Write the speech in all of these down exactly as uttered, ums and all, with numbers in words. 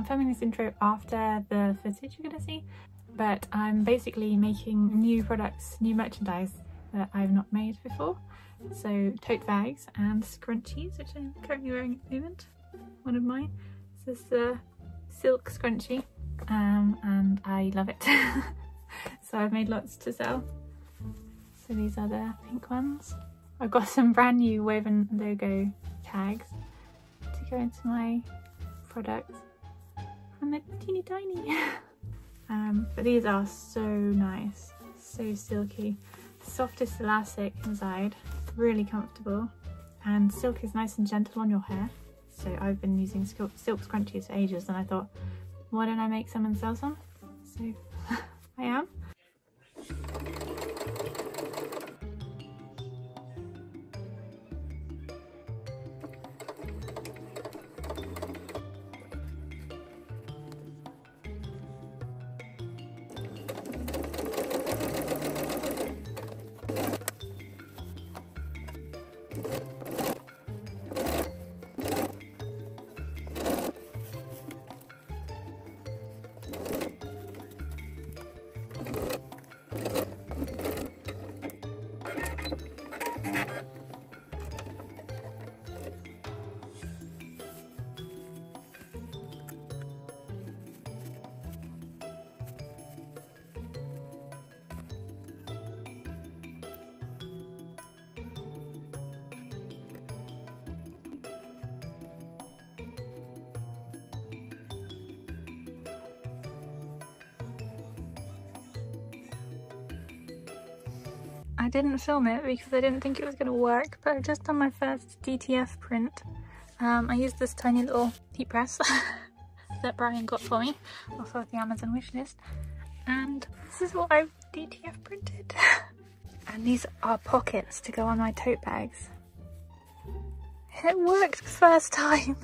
I'm filming this intro after the footage you're gonna see, but I'm basically making new products, new merchandise that I've not made before. So tote bags and scrunchies, which I'm currently wearing at the moment. One of mine is this uh, silk scrunchie, um, and I love it. So I've made lots to sell. So these are the pink ones. I've got some brand new woven logo tags to go into my products, and they're teeny tiny. Um, but these are so nice, so silky. Softest elastic inside, really comfortable, and silk is nice and gentle on your hair. So I've been using silk scrunchies for ages, and I thought, why don't I make some and sell some? So I am. I didn't film it because I didn't think it was going to work, but I've just done my first D T F print. Um, I used this tiny little heat press that Brian got for me off of the Amazon wishlist, and this is what I've D T F printed. And these are pockets to go on my tote bags. It worked the first time!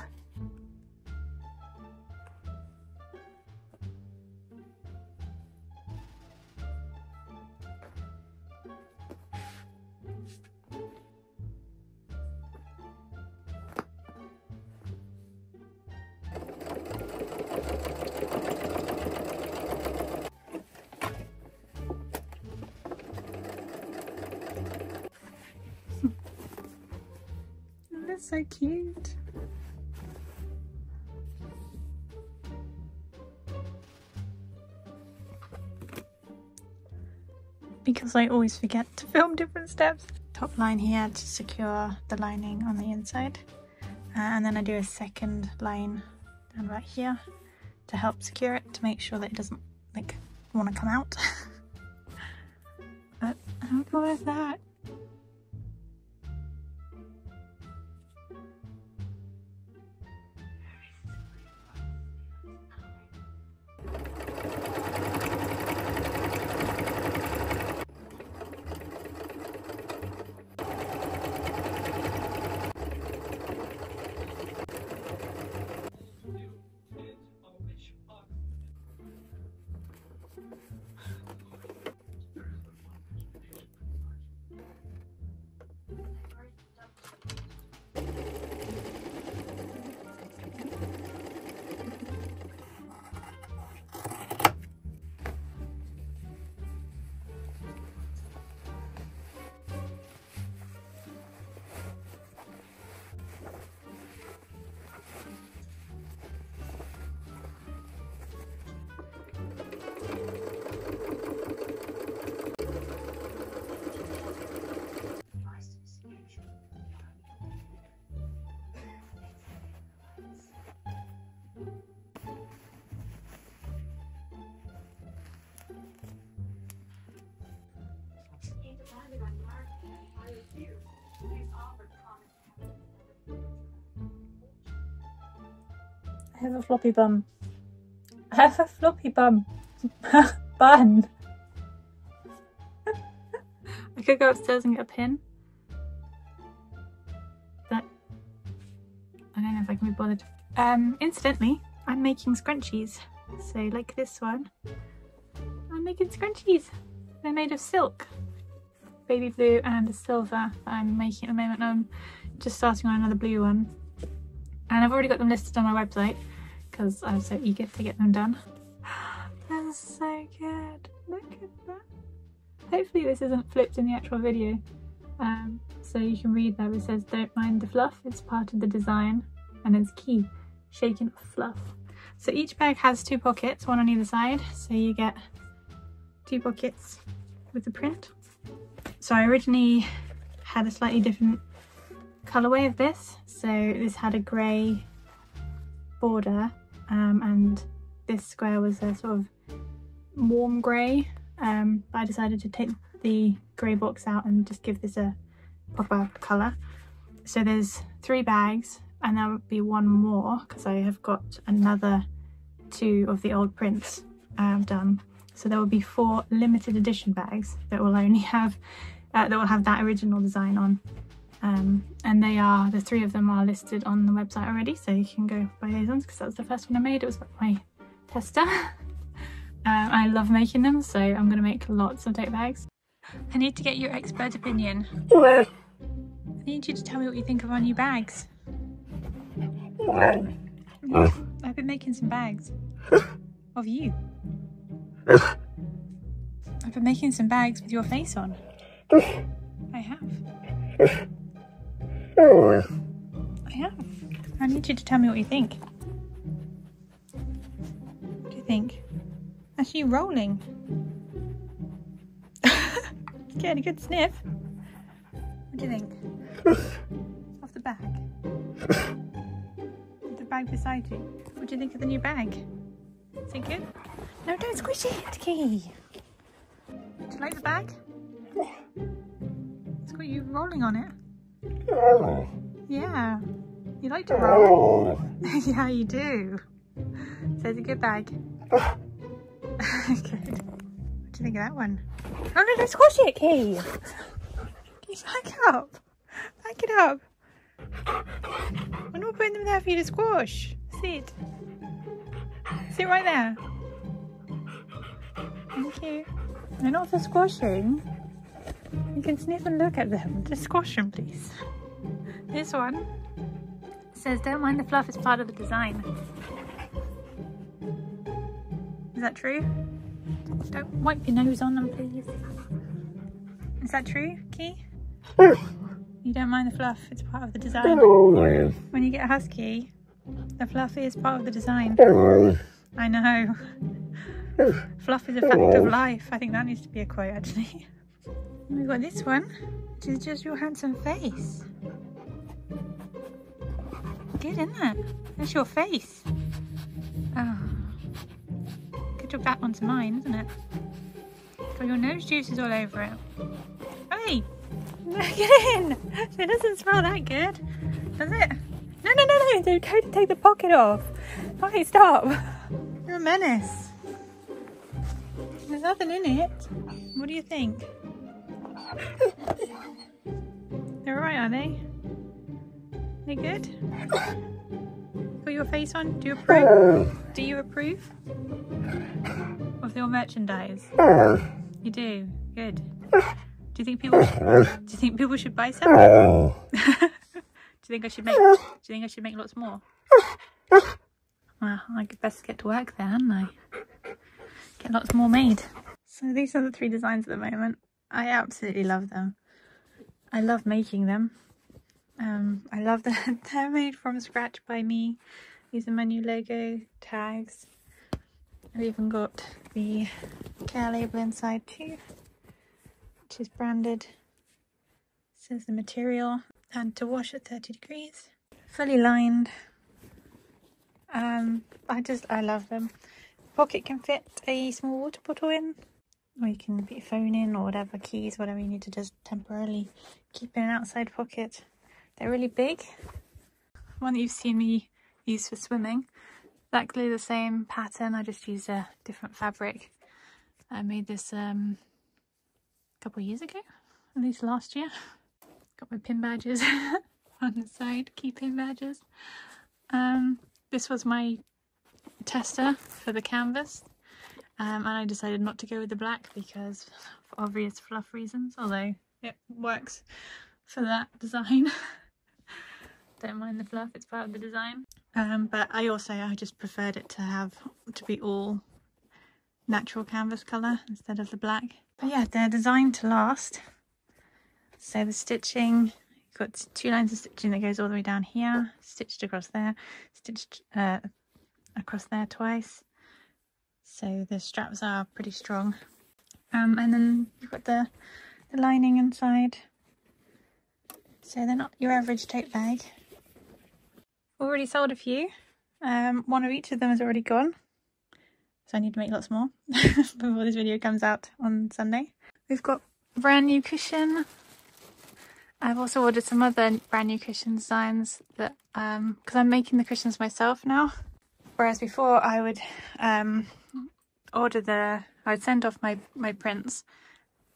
So cute. Because I always forget to film different steps. Top line here to secure the lining on the inside, and then I do a second line down right here to help secure it, to make sure that it doesn't like want to come out. But how cool is that? I have a floppy bum. I have a floppy bum. Bun. I could go upstairs and get a pin. That I don't know if I can be bothered. Um, incidentally, I'm making scrunchies. So like this one, I'm making scrunchies. They're made of silk. Baby blue and a silver I'm making at the moment. I'm just starting on another blue one. And I've already got them listed on my website because I'm so eager to get them done. That's so good. Look at that. Hopefully this isn't flipped in the actual video. Um, so you can read there, it says, don't mind the fluff, it's part of the design. And it's key, shaken fluff. So each bag has two pockets, one on either side. So you get two pockets with the print. So I originally had a slightly different colorway of this. So this had a grey border, um, and this square was a sort of warm grey. Um, but I decided to take the grey box out and just give this a proper colour. So there's three bags, and there will be one more because I have got another two of the old prints uh, done. So there will be four limited edition bags that will only have uh, that will have that original design on. Um, and they are, the three of them are listed on the website already, so you can go buy those ones because that was the first one I made. It was my tester. Um, I love making them, so I'm going to make lots of tote bags. I need to get your expert opinion. I need you to tell me what you think of our new bags. I've been making some bags. Of you. I've been making some bags with your face on. I have. I have. I need you to tell me what you think. What do you think? That's you rolling. Getting a good sniff. What do you think? Off the bag. The bag beside you. What do you think of the new bag? Is it good? No, don't squish it, Key. Do you like the bag? It's got you rolling on it. Yeah. You like to roll. Yeah, you do. So it's a good bag. Good. What do you think of that one? Oh no, don't squash it, Key! Back up! Back it up! We're not putting them there for you to squash! Sit! Sit right there! Thank you! They're not for squashing! You can sniff and look at them, just squash them please! This one says, don't mind the fluff, it's part of the design. Is that true? Don't wipe your nose on them, please. Is that true, Key? You don't mind the fluff, it's part of the design. When you get a husky, the fluff is part of the design. I know. Fluff is a fact of life. I think that needs to be a quote, actually. We've got this one, which is just your handsome face. Good, isn't it? That's your face. Oh. Took that onto mine, isn't it? Got your nose juices all over it. Hey! Get in! It doesn't smell that good, does it? No, no, no, no! Dude, go to take the pocket off! Right, stop! You're a menace. There's nothing in it. What do you think? They're alright, are they? They good? Put your face on. Do you approve? Do you approve? Of your merchandise? You do? Good. Do you think people should, do you think people should buy some? Do you think I should make do you think I should make lots more? Well, I could best get to work there, hadn't I? Get lots more made. So these are the three designs at the moment. I absolutely love them. I love making them. Um, I love that they're made from scratch by me. These are my new logo tags. I've even got the care label inside too, which is branded. It says the material and to wash at thirty degrees. Fully lined. Um, I just, I love them. Pocket can fit a small water bottle in, or you can put your phone in or whatever, keys, whatever you need to just temporarily keep in an outside pocket. They're really big. One that you've seen me use for swimming. Exactly the same pattern, I just used a different fabric. I made this um, a couple of years ago, at least last year. Got my pin badges on the side, key pin badges. Um, this was my tester for the canvas, um, and I decided not to go with the black because for obvious fluff reasons, although it works for that design. Don't mind the fluff, it's part of the design. Um, but I also, I just preferred it to have, to be all natural canvas colour instead of the black. But yeah, they're designed to last. So the stitching, you've got two lines of stitching that goes all the way down here, stitched across there, stitched uh, across there twice. So the straps are pretty strong. Um, and then you've got the, the lining inside. So they're not your average tote bag. Already sold a few. Um, one of each of them is already gone. So I need to make lots more before this video comes out on Sunday. We've got a brand new cushion. I've also ordered some other brand new cushion designs that, um, because I'm making the cushions myself now. Whereas before I would um, order the, I would send off my, my prints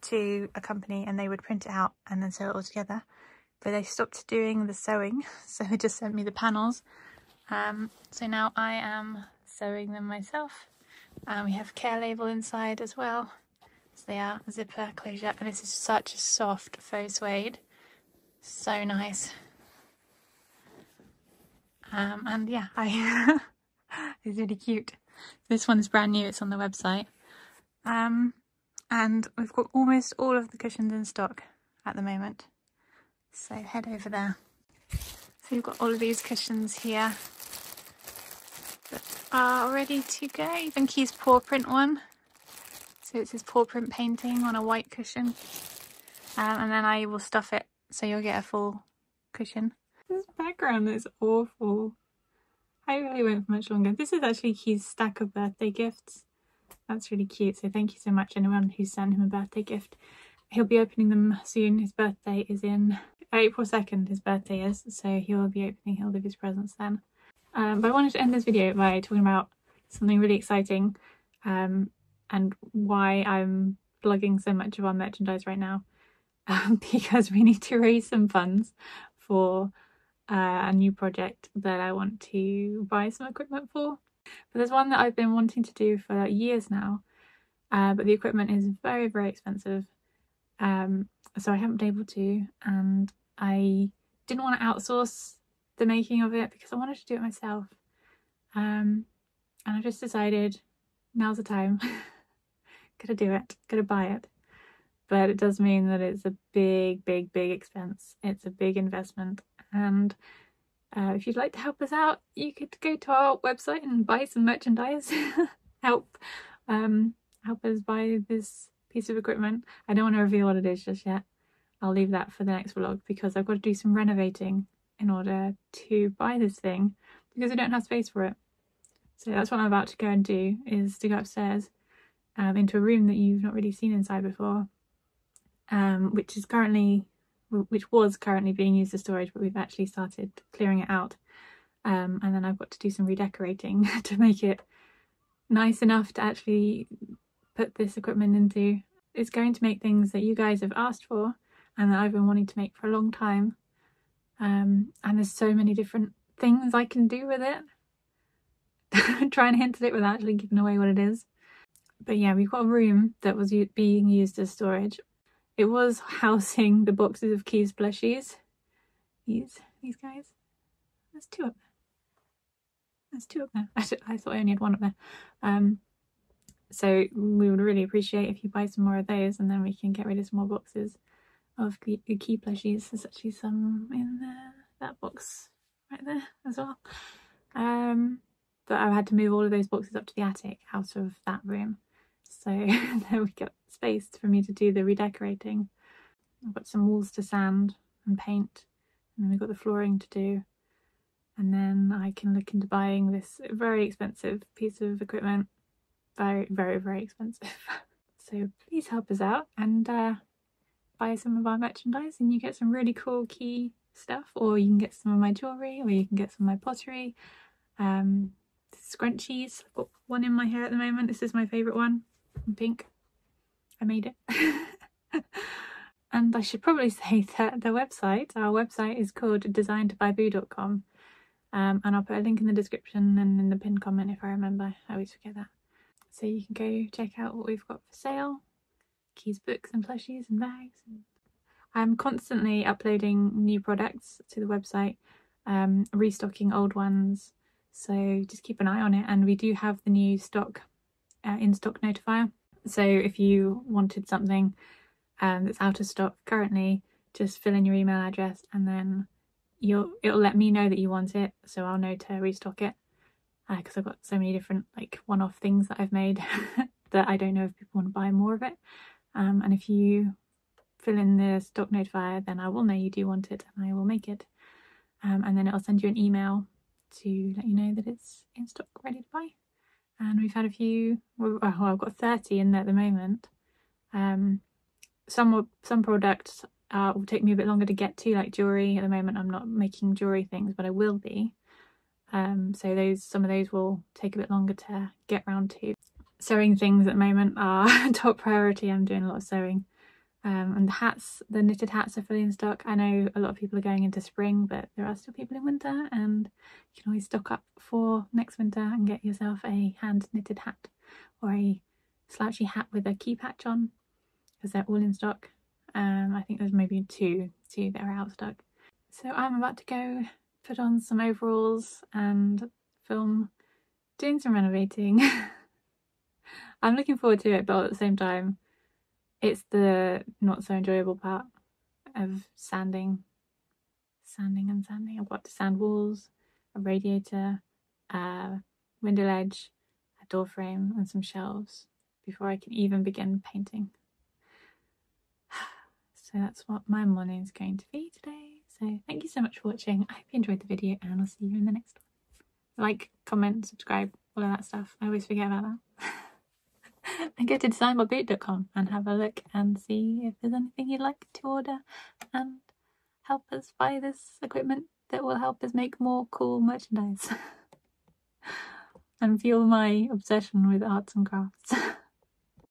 to a company and they would print it out and then sew it all together. But they stopped doing the sewing, so they just sent me the panels. Um, so now I am sewing them myself. Um, we have care label inside as well. So they are a zipper closure, and this is such a soft faux suede. So nice. Um, and yeah, I it's really cute. This one is brand new, it's on the website. Um, and we've got almost all of the cushions in stock at the moment. So head over there. So you've got all of these cushions here that are ready to go. Even Key's paw print one. So it's his paw print painting on a white cushion. Um, and then I will stuff it so you'll get a full cushion. This background is awful. I really went for much longer. This is actually Key's stack of birthday gifts. That's really cute. So thank you so much anyone who sent him a birthday gift. He'll be opening them soon. His birthday is in April second, his birthday is, so he will be opening, he'll leave his presents then. Um, but I wanted to end this video by talking about something really exciting um, and why I'm blogging so much of our merchandise right now, um, because we need to raise some funds for uh, a new project that I want to buy some equipment for. But there's one that I've been wanting to do for years now, uh, but the equipment is very, very expensive. Um, so I haven't been able to, and I didn't want to outsource the making of it because I wanted to do it myself. Um, and I just decided now's the time. Gotta do it, gotta buy it. But it does mean that it's a big, big, big expense. It's a big investment. And uh, if you'd like to help us out, you could go to our website and buy some merchandise. help, um, help us buy this piece of equipment. I don't want to reveal what it is just yet. I'll leave that for the next vlog because I've got to do some renovating in order to buy this thing because I don't have space for it. So that's what I'm about to go and do, is to go upstairs um, into a room that you've not really seen inside before, um, which is currently, which was currently being used as storage, but we've actually started clearing it out. Um, and then I've got to do some redecorating to make it nice enough to actually put this equipment into. It's going to make things that you guys have asked for and that I've been wanting to make for a long time, um, and there's so many different things I can do with it. Try and hint at it without actually giving away what it is. But yeah, we've got a room that was being used as storage. It was housing the boxes of Key's plushies. These, these guys. There's two up there. There's two up there. I, should, I thought I only had one up there. Um, So we would really appreciate if you buy some more of those, and then we can get rid of some more boxes of Key, key plushies. There's actually some in there, that box right there as well. Um, but I've had to move all of those boxes up to the attic out of that room. So there we got space for me to do the redecorating. I've got some walls to sand and paint, and then we've got the flooring to do. And then I can look into buying this very expensive piece of equipment. Very, very, very expensive. So please help us out and uh, buy some of our merchandise, and you get some really cool Key stuff, or you can get some of my jewellery, or you can get some of my pottery. Um, scrunchies. I've got one in my hair at the moment. This is my favourite one. In pink. I made it. And I should probably say that the website, our website, is called designed by boo dot com. Um, and I'll put a link in the description and in the pinned comment if I remember. I always forget that. So you can go check out what we've got for sale. Key's books and plushies and bags. And I'm constantly uploading new products to the website, um, restocking old ones, so just keep an eye on it. And we do have the new stock uh, in stock notifier, so if you wanted something um, that's out of stock currently, just fill in your email address and then you'll it'll let me know that you want it, so I'll know to restock it, because uh, I've got so many different like one-off things that I've made that I don't know if people want to buy more of it. Um, and if you fill in the stock notifier, then I will know you do want it and I will make it, um, and then it'll send you an email to let you know that it's in stock, ready to buy. And we've had a few, well, I've got thirty in there at the moment. Um, some will, some products uh, will take me a bit longer to get to, like jewellery. At the moment I'm not making jewellery things, but I will be. Um, so those, some of those will take a bit longer to get round to. Sewing things at the moment are top priority. I'm doing a lot of sewing. Um, and the hats, the knitted hats are fully in stock. I know a lot of people are going into spring, but there are still people in winter, and you can always stock up for next winter and get yourself a hand knitted hat or a slouchy hat with a key patch on, because they're all in stock. Um, I think there's maybe two, two that are out of stock. So I'm about to go put on some overalls and film doing some renovating. I'm looking forward to it, but at the same time it's the not so enjoyable part of sanding, sanding and sanding. I've got to sand walls, a radiator, a window ledge, a door frame and some shelves before I can even begin painting. So that's what my morning is going to be today. So thank you so much for watching. I hope you enjoyed the video, and I'll see you in the next one. Like, comment, subscribe, all of that stuff. I always forget about that. And go to design by boo dot com and have a look and see if there's anything you'd like to order, and help us buy this equipment that will help us make more cool merchandise and fuel my obsession with arts and crafts.